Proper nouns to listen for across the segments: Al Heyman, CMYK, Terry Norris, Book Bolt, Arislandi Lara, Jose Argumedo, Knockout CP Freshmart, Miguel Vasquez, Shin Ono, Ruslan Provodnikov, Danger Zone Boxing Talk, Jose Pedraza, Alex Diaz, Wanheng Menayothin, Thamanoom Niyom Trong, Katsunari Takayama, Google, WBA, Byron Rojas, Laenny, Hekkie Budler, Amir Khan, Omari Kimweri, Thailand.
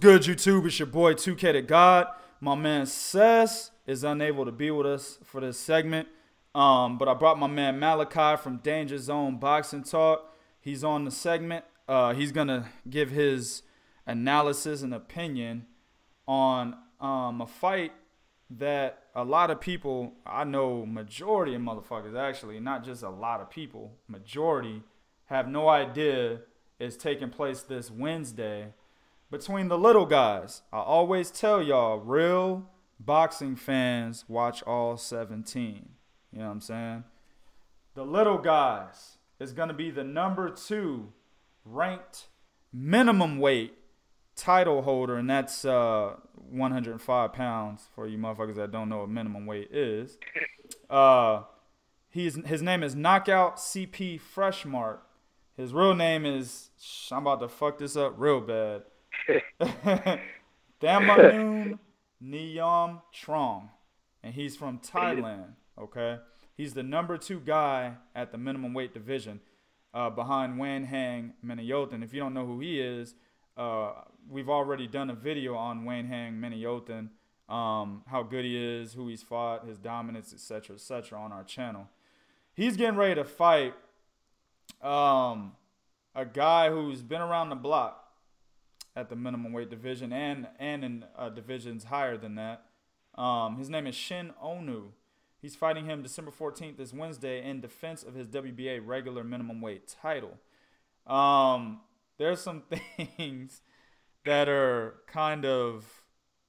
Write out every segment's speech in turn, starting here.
What's good, YouTube? It's your boy 2K to God. My man Sess is unable to be with us for this segment, but I brought my man Malachi from Danger Zone Boxing Talk. He's on the segment. He's gonna give his analysis and opinion on a fight that a lot of people, I know majority of motherfuckers actually, not just a lot of people, majority have no idea is taking place this Wednesday between the little guys. I always tell y'all, real boxing fans watch all 17. You know what I'm saying? The little guys is going to be the #2 ranked minimum weight title holder, and that's 105 pounds for you motherfuckers that don't know what minimum weight is. His name is Knockout CP Freshmart. His real name is, I'm about to fuck this up real bad, Thamanoom Niyom Trong, and he's from Thailand. Okay, he's the #2 guy at the minimum weight division, behind Wanheng Menayothin. If you don't know who he is, we've already done a video on Wanheng Menayothin, how good he is, who he's fought, his dominance, etc., etc., on our channel. He's getting ready to fight a guy who's been around the block at the minimum weight division and in divisions higher than that. His name is Shin Ono. He's fighting him December 14th, this Wednesday, in defense of his WBA regular minimum weight title. There's some things that are kind of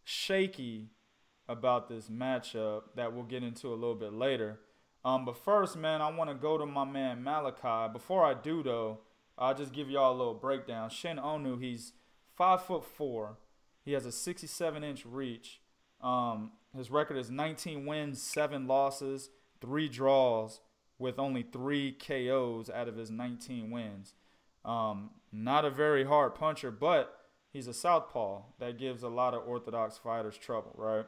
shaky about this matchup that we'll get into a little bit later. But first, man, I want to go to my man Malachi. Before I do, though, I'll just give y'all a little breakdown. Shin Ono, he's 5'4". He has a 67-inch reach. His record is 19 wins, 7 losses, 3 draws, with only 3 KOs out of his 19 wins. Not a very hard puncher, but he's a southpaw. That gives a lot of orthodox fighters trouble, right?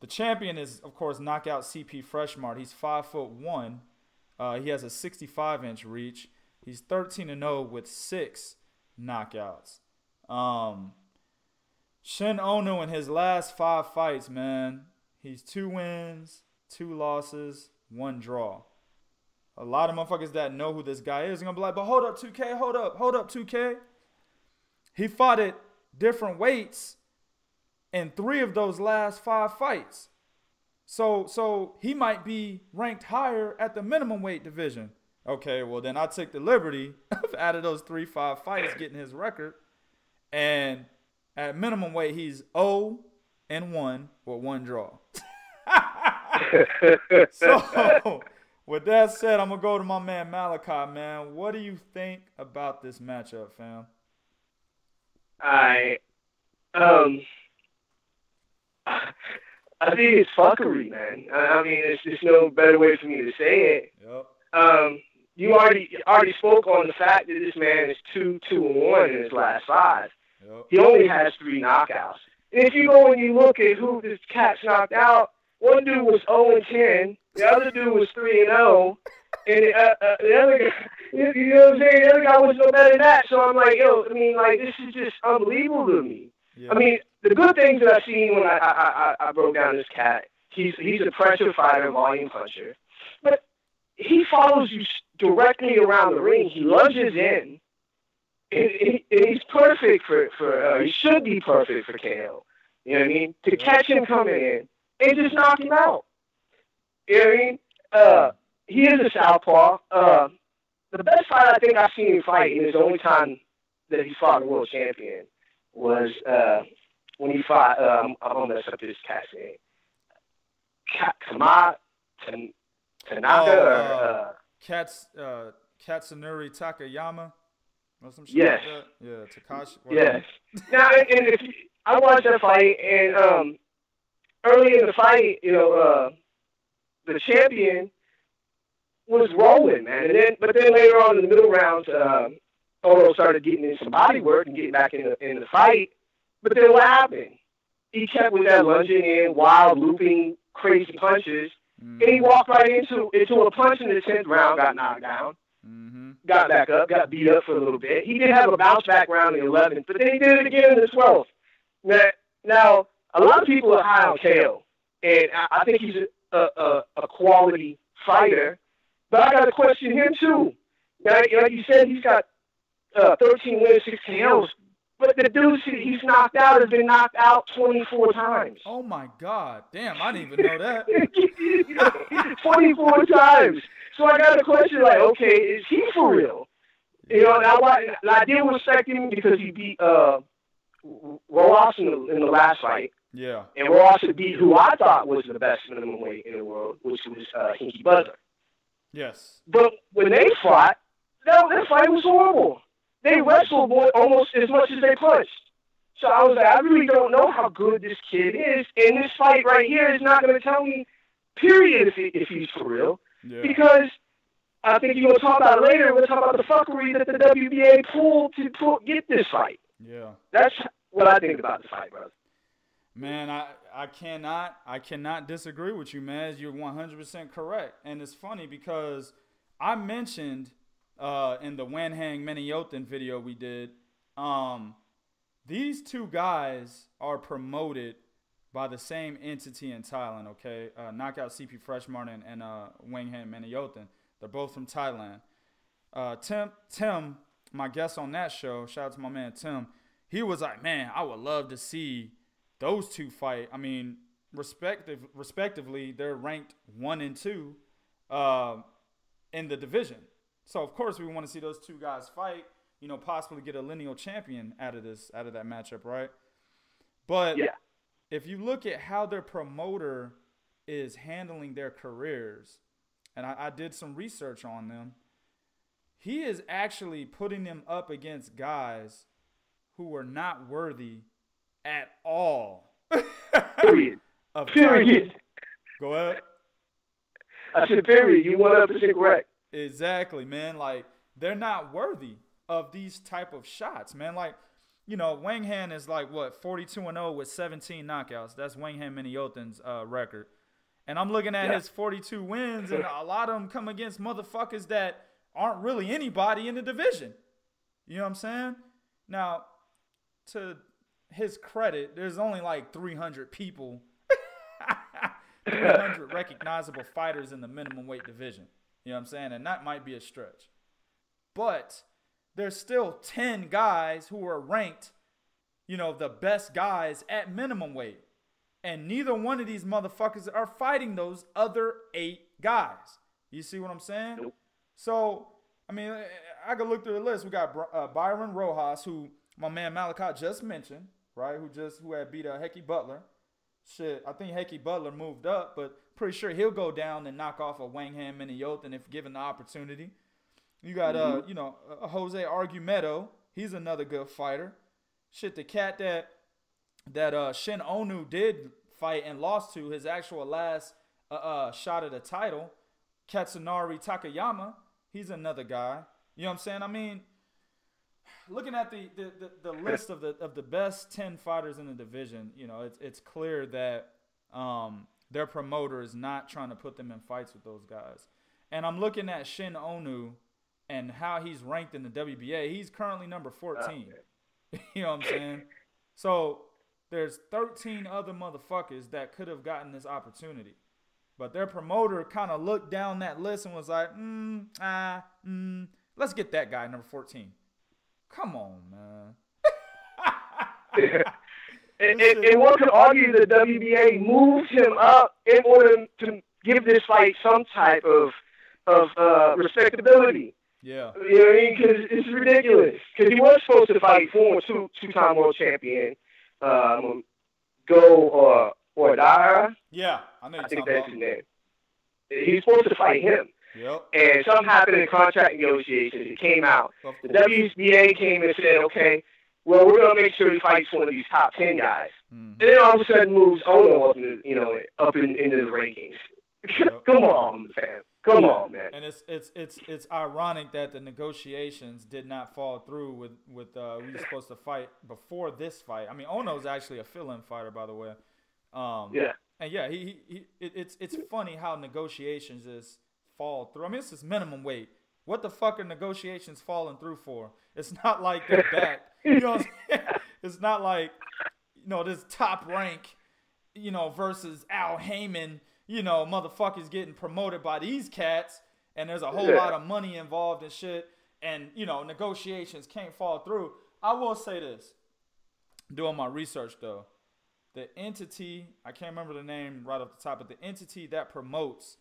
The champion is, of course, Knockout CP Freshmart. He's 5'1". He has a 65-inch reach. He's 13-0 with 6 knockouts. Shin Ono, in his last 5 fights, man, he's 2 wins, 2 losses, 1 draw. A lot of motherfuckers that know who this guy is are gonna be like, but hold up 2K, hold up 2K. He fought at different weights in 3 of those last 5 fights. So he might be ranked higher at the minimum weight division. Okay, well then I took the liberty of out of those 3-5 fights getting his record. And at minimum weight, he's 0-1 with 1 draw. So, with that said, I'm going to go to my man Malachi, man. What do you think about this matchup, fam? I think it's fuckery, man. I mean, there's no better way for me to say it. Yep. You already spoke on the fact that this man is 2-1 in his last 5. Yep. He only has 3 knockouts. And if you go and you look at who this cat's knocked out, one dude was 0-10, the other dude was 3-0, and the other guy, you know what I'm saying? The other guy was no better than that. So I'm like, yo, I mean, like, this is just unbelievable to me. Yeah. I mean, the good things that I've seen when I broke down this cat, he's a pressure fighter, volume puncher, but he follows you directly around the ring. He lunges in. And he's perfect for he should be perfect for KO. You know what I mean? To catch him coming in and just knock him out. You know what I mean? He is a southpaw. The best fight I think I've seen him fight, and it's the only time that he fought a world champion, was when he fought, I'm going to mess up this cat's name, Katsunari Takayama. Yes. Like yeah, Takashi. Yes. Now, and if you, I watched that fight, and early in the fight, you know, the champion was rolling, man. And then, but then later on in the middle rounds, Ono started getting in some body work and getting back in the fight. But then what happened? He kept with that lunging in, wild, looping, crazy punches, and he walked right into a punch in the 10th round, got knocked down. Mm-hmm. Got back up, got beat up for a little bit. He did have a bounce back round in the 11th, but then he did it again in the 12th. Now, a lot of people are high on KO, and I think he's a quality fighter. But I got to question him, too. Now, like you said, he's got 13 wins, 6 KOs. But the dude he's knocked out has been knocked out 24 times. Oh, my God. Damn, I didn't even know that. 24 times. So I got a question like, okay, is he for real? You know, and I did respect him because he beat Rojas in the last fight. Yeah. And Rojas beat who I thought was the best minimum weight in the world, which was Hekkie Budler. Yes. But when they fought, that fight was horrible. They wrestled almost as much as they punched. So I was like, I really don't know how good this kid is, and this fight right here is not going to tell me, period, if he's for real. Yeah. Because I think you're going to talk about it later. We're going to talk about the fuckery that the WBA pulled to get this fight. Yeah. That's what I think about the fight, brother. Man, I cannot disagree with you, man. You're 100% correct. And it's funny because I mentioned – in the Wanheng Menayothin video we did, these two guys are promoted by the same entity in Thailand, okay? Knockout CP Freshmart and Wanheng Menayothin. They're both from Thailand. Tim, my guest on that show, shout out to my man Tim, he was like, man, I would love to see those two fight. I mean, respectively, they're ranked 1 and 2 in the division. So, of course, we want to see those two guys fight, you know, possibly get a lineal champion out of that matchup, right? But yeah. If you look at how their promoter is handling their careers, and I did some research on them, he is actually putting them up against guys who are not worthy at all. Period. Period. Go ahead. I said period. You 100% correct. Exactly, man. Like, they're not worthy of these type of shots, man. Like, you know, Wanheng is like, what, 42-0 with 17 knockouts. That's Wanheng Menayothin's record. And I'm looking at his 42 wins, and a lot of them come against motherfuckers that aren't really anybody in the division. You know what I'm saying? Now, to his credit, there's only like 300 people, 300 recognizable fighters in the minimum weight division. You know what I'm saying? And that might be a stretch. But there's still 10 guys who are ranked, you know, the best guys at minimum weight. And neither one of these motherfuckers are fighting those other 8 guys. You see what I'm saying? Nope. So, I mean, I could look through the list. We got Byron Rojas, who my man Malachi just mentioned, right, who had beat Hekkie Budler. Shit, I think Hekkie Budler moved up, but pretty sure he'll go down and knock off a Wanheng Menayothin if given the opportunity. You got, you know, Jose Argumedo. He's another good fighter. Shit, the cat that Shin Ono did fight and lost to, his actual last shot at the title, Katsunari Takayama. He's another guy. You know what I'm saying? I mean, looking at the list of the best 10 fighters in the division, you know, it's clear that their promoter is not trying to put them in fights with those guys. And I'm looking at Shin Ono and how he's ranked in the WBA. He's currently number 14. You know what I'm saying? So there's 13 other motherfuckers that could have gotten this opportunity. But their promoter kind of looked down that list and was like, let's get that guy, number 14. Come on, man. And one could argue the WBA moved him up in order to give this fight some type of respectability. Yeah. You know what I mean? Because it's ridiculous. Because he was supposed to fight former two-time world champion, Go or Dara. Yeah, I know. I think that's his name. He's supposed to fight him. Yep. And something happened in contract negotiations. It came out. The WBA came and said, okay, well, we're going to make sure he fights one of these top 10 guys. Mm-hmm. And then all of a sudden moves Ono up into the rankings. Yep. Come on, fam. Come on, man. And it's ironic that the negotiations did not fall through with who was supposed to fight before this fight. I mean, Ono's actually a fill-in fighter, by the way. Yeah. And, yeah, it's funny how negotiations is fall through. I mean, this is minimum weight. What the fuck are negotiations falling through for? It's not like they're back. You know what I'm saying? It's not like, you know, this Top Rank, you know, versus Al Heyman, you know, motherfuckers getting promoted by these cats, and there's a whole lot of money involved and shit, and, you know, negotiations can't fall through. I will say this, doing my research though, the entity, I can't remember the name right off the top, but the entity that promotes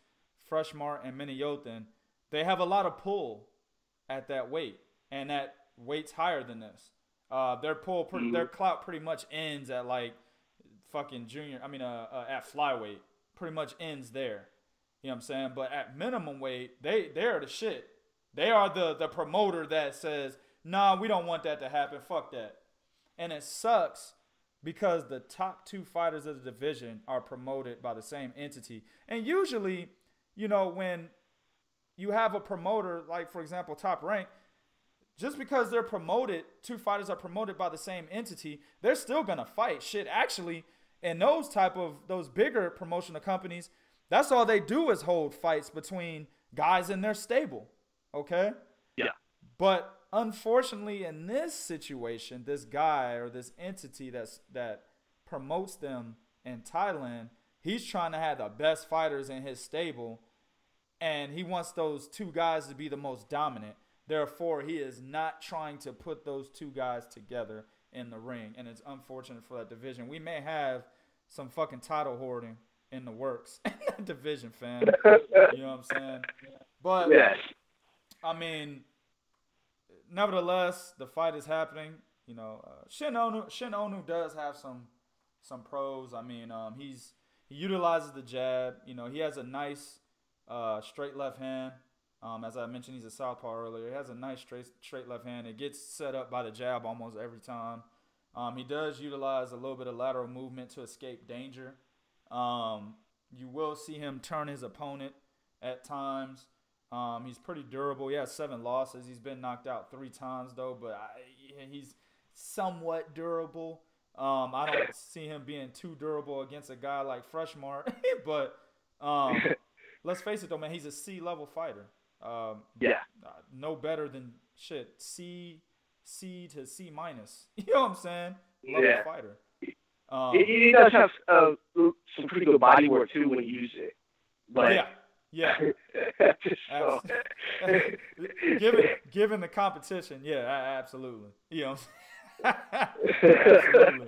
Freshmart and Menayothin, they have a lot of pull at that weight, and that weight's higher than this. Their pull, their clout pretty much ends at like fucking junior, I mean at flyweight, pretty much ends there. You know what I'm saying? But at minimum weight, they are the shit. They are the promoter that says, nah, we don't want that to happen, fuck that. And it sucks because the top two fighters of the division are promoted by the same entity. And usually, you know, when you have a promoter, like, for example, Top Rank, just because they're promoted, two fighters are promoted by the same entity, they're still going to fight. Shit, actually, in those type of, those bigger promotional companies, that's all they do is hold fights between guys in their stable, okay? Yeah. But unfortunately, in this situation, this guy or this entity that promotes them in Thailand, he's trying to have the best fighters in his stable, and he wants those two guys to be the most dominant. Therefore, he is not trying to put those two guys together in the ring, and it's unfortunate for that division. We may have some fucking title hoarding in the works in that division, fam. You know what I'm saying? But, I mean, nevertheless, the fight is happening. You know, Shin Ono does have some pros. I mean, he utilizes the jab. You know, he has a nice straight left hand. As I mentioned, he's a southpaw earlier. He has a nice straight left hand. It gets set up by the jab almost every time. He does utilize a little bit of lateral movement to escape danger. You will see him turn his opponent at times. He's pretty durable. He has 7 losses. He's been knocked out 3 times, though, but he's somewhat durable. I don't see him being too durable against a guy like Freshmart, but let's face it, though, man, he's a C-level fighter. No better than, shit, C to C-minus. You know what I'm saying? Level fighter. He does have some pretty good body work, too, when he uses it. But so. given the competition, absolutely. You know, absolutely.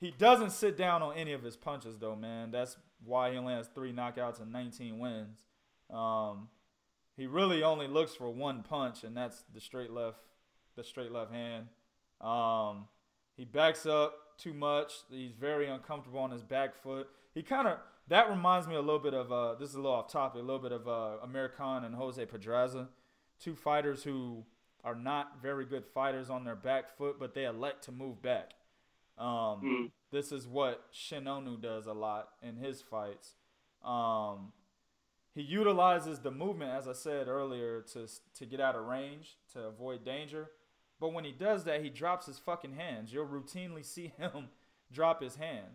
He doesn't sit down on any of his punches, though, man. That's why he only has 3 knockouts and 19 wins. He really only looks for one punch, and that's the straight left hand. He backs up too much. He's very uncomfortable on his back foot. He kind of. That reminds me a little bit of, this is a little off topic, a little bit of Amir Khan and Jose Pedraza, two fighters who are not very good fighters on their back foot, but they elect to move back. This is what Shin Ono does a lot in his fights. He utilizes the movement, as I said earlier, to get out of range, to avoid danger. But when he does that, he drops his fucking hands. You'll routinely see him drop his hands.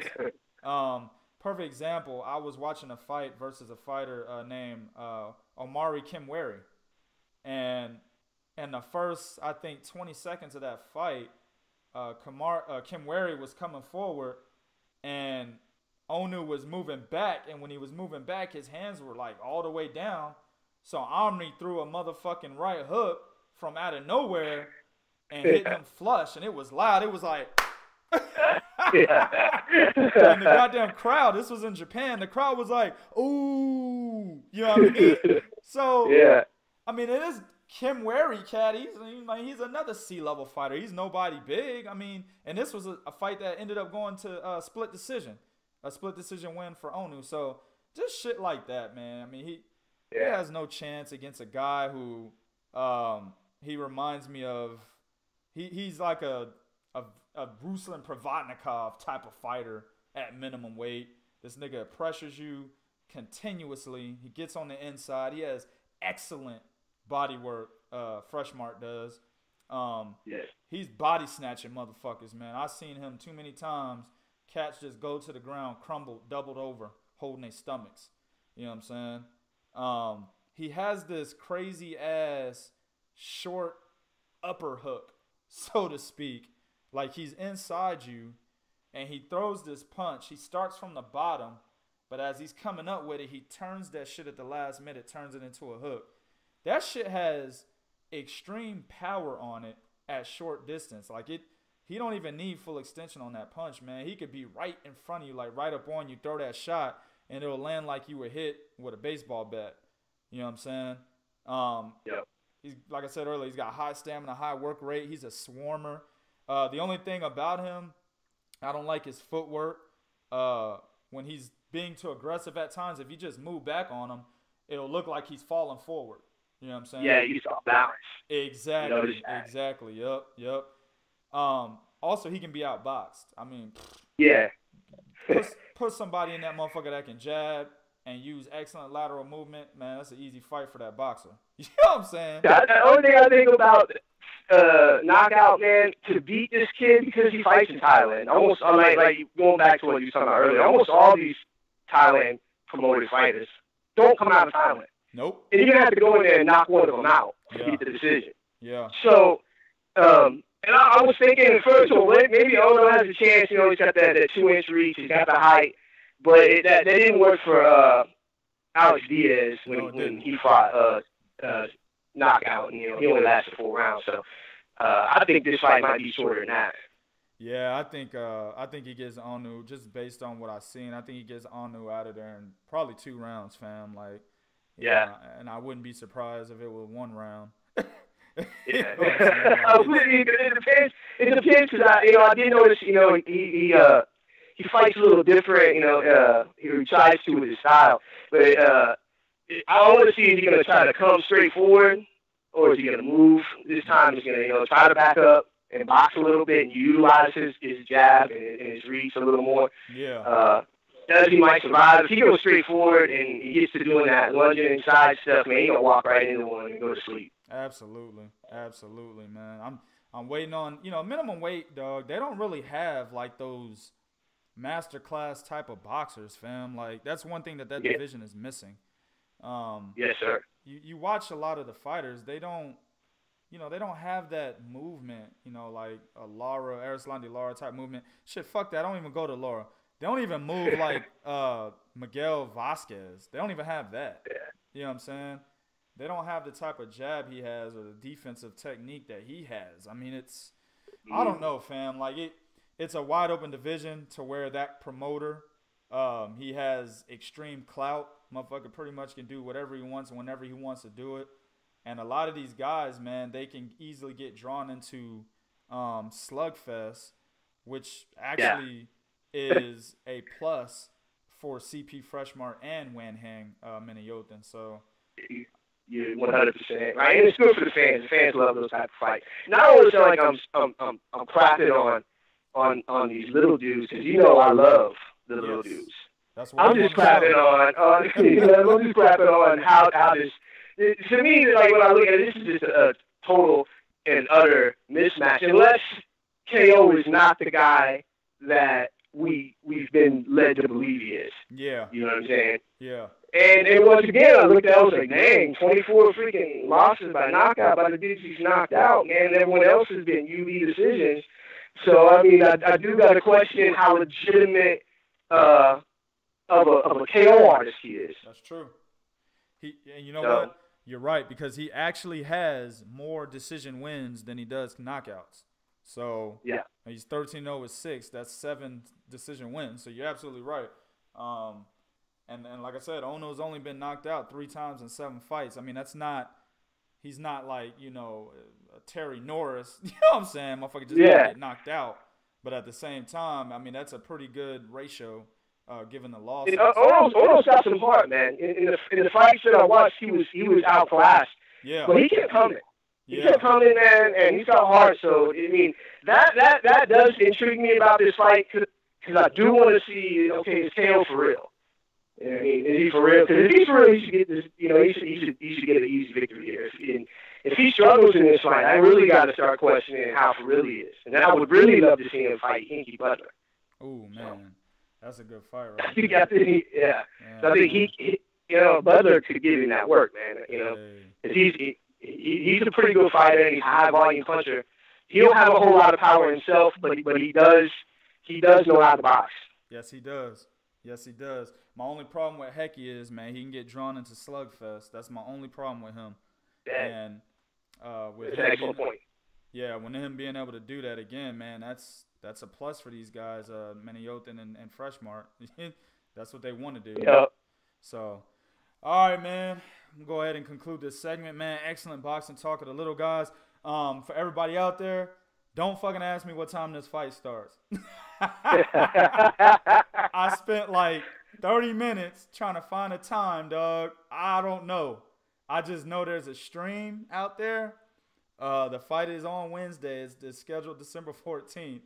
Perfect example, I was watching a fight versus a fighter named Omari Kimweri. And in the first, I think, 20 seconds of that fight, Kimweri was coming forward and Onu was moving back. And when he was moving back, his hands were like all the way down. So Omri threw a motherfucking right hook from out of nowhere and hit him flush. And it was loud. It was like... And the goddamn crowd, this was in Japan, the crowd was like, ooh, you know what I mean? So, I mean, it is Kimweri, cat. He's another C-level fighter. He's nobody big. I mean, and this was a fight that ended up going to a split decision win for Onu. So, just shit like that, man. I mean, he has no chance against a guy who he reminds me of. He's like a Ruslan Provodnikov type of fighter at minimum weight. This nigga pressures you continuously. He gets on the inside. He has excellent body work, Freshmart does. He's body snatching motherfuckers, man. I've seen him too many times. Cats just go to the ground, crumble, doubled over, holding their stomachs. You know what I'm saying? He has this crazy-ass short upper hook, so to speak, Like, he's inside you, and he throws this punch. He starts from the bottom, but as he's coming up with it, he turns that shit at the last minute, turns it into a hook. That shit has extreme power on it at short distance. Like, he don't even need full extension on that punch, man. He could be right in front of you, like right up on you, throw that shot, and it'll land like you were hit with a baseball bat. You know what I'm saying? Yep. He's, like I said earlier, he's got high stamina, high work rate. He's a swarmer. The only thing about him, I don't like his footwork. When he's being too aggressive at times, if you just move back on him, it'll look like he's falling forward. You know what I'm saying? Yeah, he's off balance. Exactly. You know, exactly. Yep. Yep. Also, he can be outboxed. I mean, yeah. put somebody in that motherfucker that can jab and use excellent lateral movement, man, that's an easy fight for that boxer. You know what I'm saying? The only thing I think about Knockout, man, to beat this kid, because he fights in Thailand. Almost, like going back to what you were talking about earlier, almost all these Thailand promoted fighters don't come out of Thailand. Nope. And you're going to have to go in there and knock one of them out to get the decision. Yeah. So, and I was thinking at first, well, maybe Ono has a chance. You know, he's got that 2-inch reach. He's got the height. But that didn't work for Alex Diaz when he fought Knockout. And, you know, he only lasted 4 rounds. So I think this fight might be shorter than that. Yeah, I think he gets Onu, just based on what I've seen. I think he gets Onu out of there in probably 2 rounds, fam. Like, yeah. And I wouldn't be surprised if it was 1 round. Yeah. It depends because I did notice, you know, he fights a little different, you know, he tries to with his style, but I want to see, is he going to try to come straight forward, or is he going to move? This time he's going to, you know, try to back up and box a little bit and utilize his jab and his reach a little more. Yeah. Does he might survive? If he goes straight forward and he gets to doing that lunging and side stuff, man, he's going to walk right into one and go to sleep. Absolutely. Absolutely, man. I'm waiting on, you know, minimum weight, dog. They don't really have, like, those masterclass type of boxers, fam. Like, that's one thing that division is missing. Yes, sir. You watch a lot of the fighters. They don't, you know, they don't have that movement, you know, like a Lara, Arislandi Lara type movement. Shit, fuck that. I don't even go to Lara. They don't even move like Miguel Vasquez. They don't even have that. Yeah. You know what I'm saying? They don't have the type of jab he has or the defensive technique that he has. I mean, it's – I don't know, fam. Like, it's a wide-open division to where that promoter, he has extreme clout. Motherfucker pretty much can do whatever he wants whenever he wants to do it. And a lot of these guys, man, they can easily get drawn into slugfest, which actually is a plus for CP Freshmart and Wanheng Menayothin. So – Yeah, 100%. Right, and it's good for the fans. The fans love those type of fights. Not only feel like I'm crapping on these little dudes, because you know I love the little dudes. That's what I'm just crapping on. I'm just crapping on how this. To me, like when I look at it, this is just a total and utter mismatch. Unless KO is not the guy that we've been led to believe he is. Yeah, you know what I'm saying? Yeah. And once again, I looked at it, I was like, dang, 24 freaking losses by knockout by the dudes he's knocked out, man. And everyone else has been UB decisions. So, I mean, I do got to question how legitimate of a KO artist he is. That's true. And you know what? You're right, because he actually has more decision wins than he does knockouts. So, yeah, he's 13-0 with 6. That's 7 decision wins. So, you're absolutely right. And like I said, Ono's only been knocked out 3 times in 7 fights. I mean, that's not – he's not like, you know, Terry Norris. You know what I'm saying? Motherfucker just don't get knocked out. But at the same time, I mean, that's a pretty good ratio given the loss. Ono's got some heart, man. In the fights that I watched, he was outclassed. Yeah. But he kept coming. He kept coming, man, and he's got heart. So, I mean, that does intrigue me about this fight because I do want to see, okay, is KO for real? You know, I mean, is he for real? Because if he's for real, he should get this. You know, he should get an easy victory here. If he struggles in this fight, I really got to start questioning how for real he is. And I would really love to see him fight Hekkie Budler. Oh man, that's a good fight, right? I think I think Budler could give him that work, man. You know, because he's a pretty good fighter and he's a high volume puncher. He don't have a whole lot of power himself, but he does know how to box. Yes, he does. My only problem with Hekkie is, man, he can get drawn into slugfest. That's my only problem with him. Yeah. And with him, excellent point. Yeah, when him being able to do that again, man, that's a plus for these guys, Menayothin and Freshmart. That's what they want to do. Yeah. So, all right, man. I'm going to go ahead and conclude this segment, man. Excellent boxing talk of the little guys. For everybody out there, don't fucking ask me what time this fight starts. I spent like 30 minutes trying to find a time, dog. I don't know. I just know there's a stream out there. The fight is on Wednesday. It's scheduled December 14th.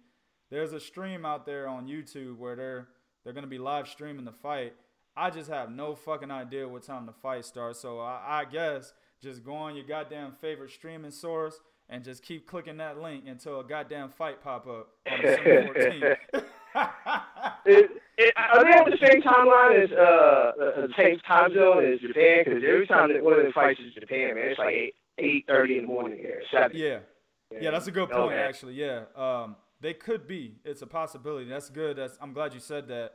There's a stream out there on YouTube where they're going to be live streaming the fight. I just have no fucking idea what time the fight starts. So I guess just go on your goddamn favorite streaming source and just keep clicking that link until a goddamn fight pop up on December 14th. Are they on the same timeline as the same time zone as Japan? Because every time that one of the fights is Japan, man, it's like 8:30 in the morning here. Yeah, that's a good point, actually. Yeah, they could be. It's a possibility. That's good. I'm glad you said that.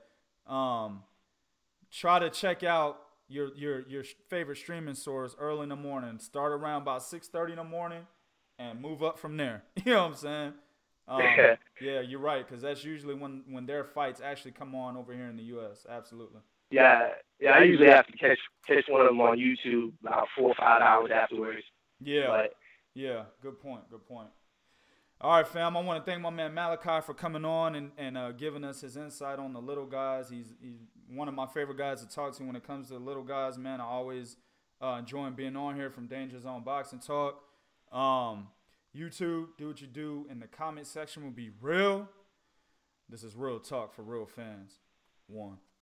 Try to check out your favorite streaming source early in the morning. Start around about 6:30 in the morning and move up from there. You know what I'm saying? Yeah, you're right, because that's usually when their fights actually come on over here in the U.S. Absolutely. Yeah, I usually have to catch one of them on YouTube about 4 or 5 hours afterwards. Yeah, but. Yeah, good point. All right, fam, I want to thank my man Malachi for coming on and giving us his insight on the little guys. He's one of my favorite guys to talk to when it comes to the little guys, man. I always enjoy being on here from Danger Zone Boxing Talk. YouTube, do what you do, and the comment section will be real. This is real talk for real fans. One.